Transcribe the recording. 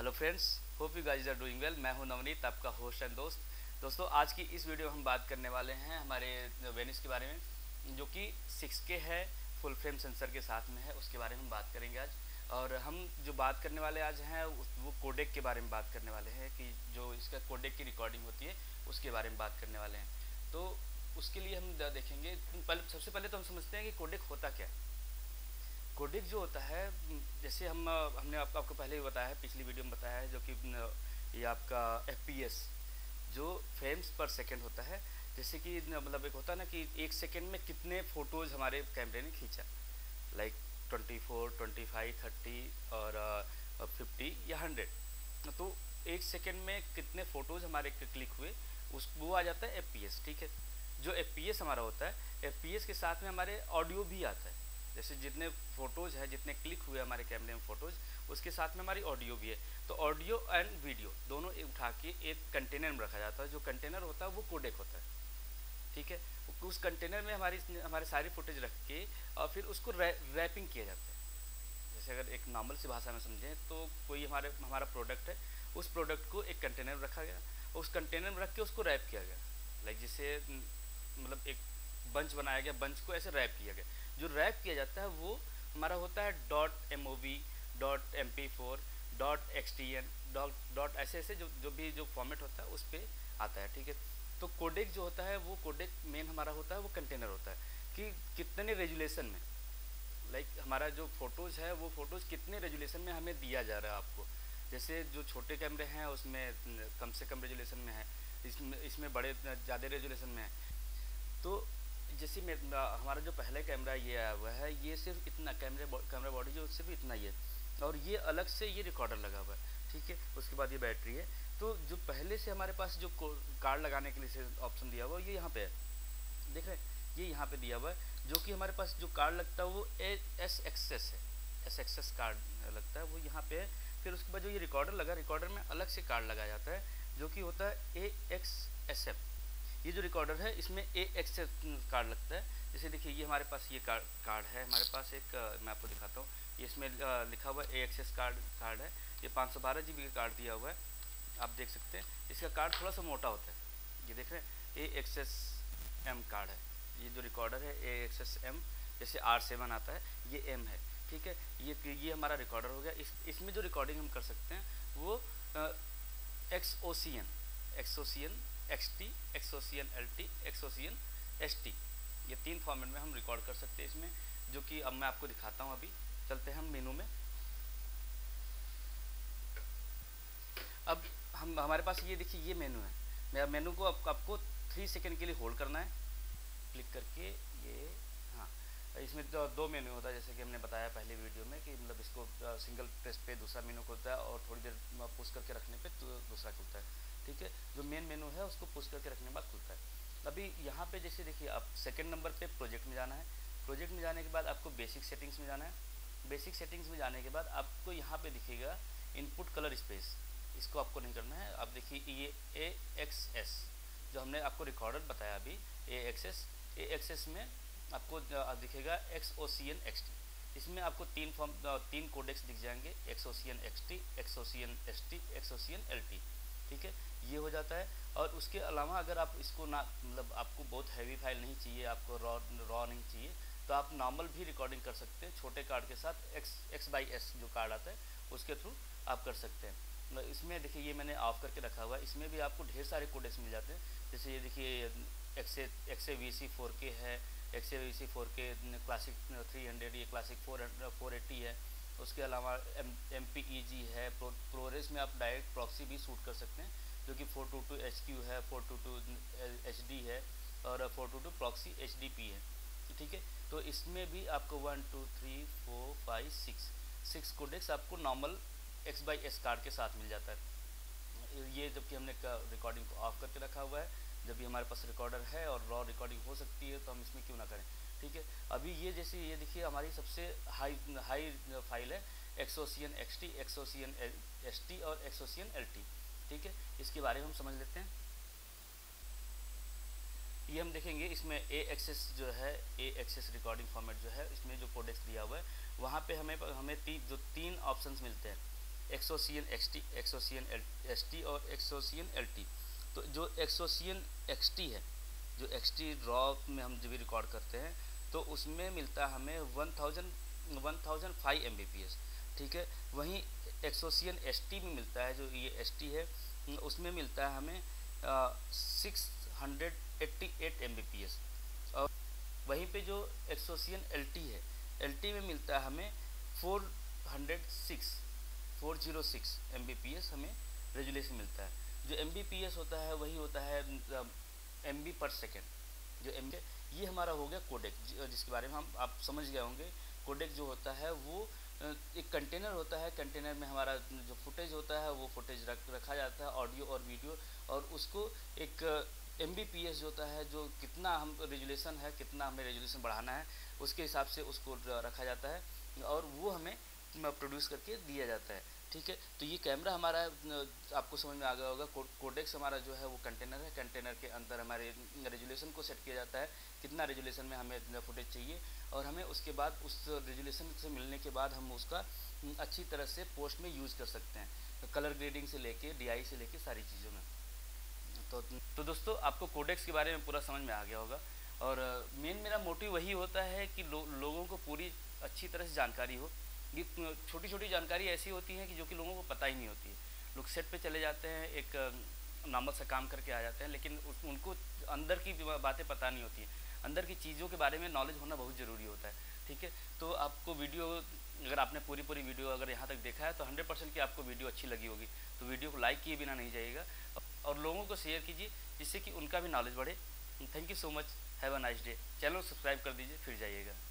Hello friends, hope you guys are doing well. मैं हूं नवनीत, आपका होस्ट एंड दोस्त। दोस्तों, आज की इस वीडियो में हम बात करने वाले हैं हमारे वेनिस के बारे में, जो कि 6K है, फुल फ्रेम सेंसर के साथ में है। उसके बारे में हम बात करेंगे आज। और हम जो बात करने वाले आज हैं वो कोडेक के बारे में बात करने वाले हैं, कि जो इसका कोडेक की रिकॉर्डिंग होती है उसके बारे में बात करने वाले हैं। तो उसके लिए हम देखेंगे, सबसे पहले तो हम समझते हैं कि कोडेक होता क्या है। कोडेक जो होता है, जैसे हमने आपको पहले ही बताया है, पिछली वीडियो में बताया है, जो कि ये आपका FPS जो फ्रेम्स पर सेकंड होता है। जैसे कि मतलब एक होता है ना कि एक सेकंड में कितने फ़ोटोज़ हमारे कैमरे ने खींचा, लाइक 24, 25, 30 और 50 या 100। तो एक सेकंड में कितने फ़ोटोज़ हमारे क्लिक हुए, वो आ जाता है FPS। ठीक है, जो FPS हमारा होता है, FPS के साथ में हमारे ऑडियो भी आता है। जैसे जितने फ़ोटोज़ हैं, जितने क्लिक हुए हमारे कैमरे में फ़ोटोज़, उसके साथ में हमारी ऑडियो भी है। तो ऑडियो एंड वीडियो दोनों एक उठा के एक कंटेनर में रखा जाता है। जो कंटेनर होता है वो कोडेक होता है। ठीक है, उस कंटेनर में हमारे सारी फुटेज रख के और फिर उसको रैपिंग किया जाता है। जैसे अगर एक नॉर्मल सी भाषा में समझें तो कोई हमारा प्रोडक्ट है, उस प्रोडक्ट को एक कंटेनर में रखा गया, उस कंटेनर में रख के उसको रैप किया गया। लाइक जिसे मतलब एक बंच बनाया गया, बंच को ऐसे रैप किया गया। जो रैप किया जाता है वो हमारा होता है .mov .mp4 .xtn ऐसे ऐसे जो भी फॉर्मेट होता है उस पर आता है। ठीक है, तो कोडेक जो होता है वो कोडेक मेन हमारा होता है, वो कंटेनर होता है कि कितने रेजुलेशन में, लाइक हमारा जो फ़ोटोज़ है वो फ़ोटोज़ कितने रेजुलेशन में हमें दिया जा रहा है आपको। जैसे जो छोटे कैमरे हैं उसमें कम से कम रेजुलेशन में है, इसमें बड़े ज़्यादा रेजुलेशन में है। तो जैसे हमारा जो पहले कैमरा ये आया हुआ है, ये सिर्फ इतना कैमरा बॉडी जो सिर्फ इतना ही है, और ये अलग से ये रिकॉर्डर लगा हुआ है। ठीक है, उसके बाद ये बैटरी है। तो जो पहले से हमारे पास जो कार्ड लगाने के लिए ऑप्शन दिया हुआ है, ये यहाँ पे है, देख रहे हैं, ये यहाँ पे दिया हुआ है। जो कि हमारे पास जो कार्ड लगता है वो AXS है, AXS कार्ड लगता है, वो यहाँ पे है। फिर उसके बाद जो ये रिकॉर्डर लगा, रिकॉर्डर में अलग से कार्ड लगाया जाता है, जो कि होता है AXSM। ये जो रिकॉर्डर है इसमें AXS कार्ड लगता है। जैसे देखिए, ये हमारे पास ये कार्ड है, हमारे पास एक मैं आपको दिखाता हूँ, ये इसमें लिखा हुआ AXS कार्ड है। ये 512 GB का कार्ड दिया हुआ है, आप देख सकते हैं। इसका कार्ड थोड़ा सा मोटा होता है, ये देख रहे हैं, AXSM कार्ड है। ये जो रिकॉर्डर है AXSM, जैसे R7 आता है, ये M है। ठीक है, ये हमारा रिकॉर्डर हो गया। इसमें जो रिकॉर्डिंग हम कर सकते हैं वो XOCN XT XOCN LT XOCN ST, ये तीन फॉर्मेट में हम रिकॉर्ड कर सकते हैं इसमें, जो कि अब मैं आपको दिखाता हूँ। अभी चलते हैं हम मेनू में। अब हमारे पास ये देखिए, ये मेनू है। मेरा मेनू को आपको 3 सेकंड के लिए होल्ड करना है, क्लिक करके। ये हाँ, इसमें तो 2 मेनू होता है, जैसे कि हमने बताया पहले वीडियो में, कि मतलब इसको सिंगल प्रेस पे दूसरा मेनू खुलता है, और थोड़ी देर पुश करके रखने पे दूसरा खुलता है। ठीक है, जो मेन मेनू है उसको पुश करके रखने के बाद खुलता है। अभी यहाँ पे जैसे देखिए, आप सेकंड नंबर पे प्रोजेक्ट में जाना है। प्रोजेक्ट में जाने के बाद आपको बेसिक सेटिंग्स में जाना है। बेसिक सेटिंग्स में जाने के बाद आपको यहाँ पे दिखेगा इनपुट कलर स्पेस, इसको आपको नहीं करना है। आप देखिए, ये AXS जो हमने आपको रिकॉर्डर बताया अभी, AXS में आपको दिखेगा XOCN XT। इसमें आपको तीन कोडेक्स दिख जाएंगे, XOCN XT, XOCN ST, XOCN LT। ठीक है, ये हो जाता है। और उसके अलावा अगर आप इसको ना, मतलब आपको बहुत हैवी फाइल नहीं चाहिए, आपको रॉ नहीं चाहिए, तो आप नॉर्मल भी रिकॉर्डिंग कर सकते हैं। छोटे कार्ड के साथ X/S जो कार्ड आता है उसके थ्रू आप कर सकते हैं। इसमें देखिए, ये मैंने ऑफ करके रखा हुआ है। इसमें भी आपको ढेर सारे कोडेक्स मिल जाते हैं। जैसे ये देखिए, XAVC 4K है, XAVC 4K, क्लासिक 300, ये क्लासिक 480 है। उसके अलावा MPEG है। ProRes में आप डायरेक्ट प्रॉक्सी भी शूट कर सकते हैं, जो कि 422 HQ है, 422 HD है, और 422 प्रॉक्सी HDP है। ठीक है, तो इसमें भी आपको 6 कोडेक्स आपको नॉर्मल X/S कार्ड के साथ मिल जाता है। ये जबकि हमने रिकॉर्डिंग को ऑफ करके रखा हुआ है, जब भी हमारे पास रिकॉर्डर है और रॉ रिकॉर्डिंग हो सकती है, तो हम इसमें क्यों ना करें। ठीक है, अभी ये जैसे ये देखिए, हमारी सबसे हाई फाइल है XOCN XT, XOCN ST और XOCN LT। ठीक है, इसके बारे में हम समझ लेते हैं। ये हम देखेंगे, इसमें AXS जो है, AXS रिकॉर्डिंग फॉर्मेट जो है, इसमें जो कोडेक्स दिया हुआ है, वहाँ पे हमें जो तीन ऑप्शंस मिलते हैं। XOCN XT, XOCN ST और XOCN LT। तो जो XOCN XT है, जो XT ड्रॉ में हम जब भी रिकॉर्ड करते हैं तो उसमें मिलता है हमें 1005 Mbps, ठीक है। वहीं XOCN ST में मिलता है, जो ये ST है उसमें मिलता है हमें 688 Mbps। और वहीं पे जो XOCN LT है, LT में मिलता है हमें 406 Mbps हमें रेजुलेशन मिलता है। जो Mbps होता है वही होता है MB/s। जो MB ये हमारा हो गया कोडेक, जिसके बारे में हम आप समझ गए होंगे। कोडेक जो होता है वो एक कंटेनर होता है, कंटेनर में हमारा जो फुटेज होता है वो फुटेज रखा जाता है, ऑडियो और वीडियो, और उसको एक MBPS जो होता है, जो कितना हम रेजुलेशन है, कितना हमें रेजुलेशन बढ़ाना है, उसके हिसाब से उसको रखा जाता है और वो हमें प्रोड्यूस करके दिया जाता है, ठीक है। तो ये कैमरा हमारा आपको समझ में आ गया होगा। कोडेक्स हमारा जो है वो कंटेनर है, कंटेनर के अंदर हमारे रेजुलेशन को सेट किया जाता है, कितना रेजुलेशन में हमें इतना फुटेज चाहिए, और हमें उसके बाद उस रेजुलेशन से मिलने के बाद हम उसका अच्छी तरह से पोस्ट में यूज़ कर सकते हैं, कलर ग्रेडिंग से लेके DI से लेके सारी चीज़ों में। तो दोस्तों आपको कोडेक्स के बारे में पूरा समझ में आ गया होगा। और मेन मेरा मोटिव वही होता है कि लोगों को पूरी अच्छी तरह से जानकारी हो। ये छोटी छोटी जानकारी ऐसी होती है कि जो कि लोगों को पता ही नहीं होती है। लोग सेट पे चले जाते हैं, एक नॉर्मल सा काम करके आ जाते हैं, लेकिन उनको अंदर की बातें पता नहीं होती हैं। अंदर की चीज़ों के बारे में नॉलेज होना बहुत ज़रूरी होता है, ठीक है। तो आपको वीडियो, अगर आपने पूरी वीडियो अगर यहाँ तक देखा है तो 100% की आपको वीडियो अच्छी लगी होगी। तो वीडियो को लाइक किए बिना नहीं जाइएगा और लोगों को शेयर कीजिए, जिससे कि उनका भी नॉलेज बढ़े। Thank you so much, have a nice day. Channel को सब्सक्राइब कर दीजिए, फिर जाइएगा।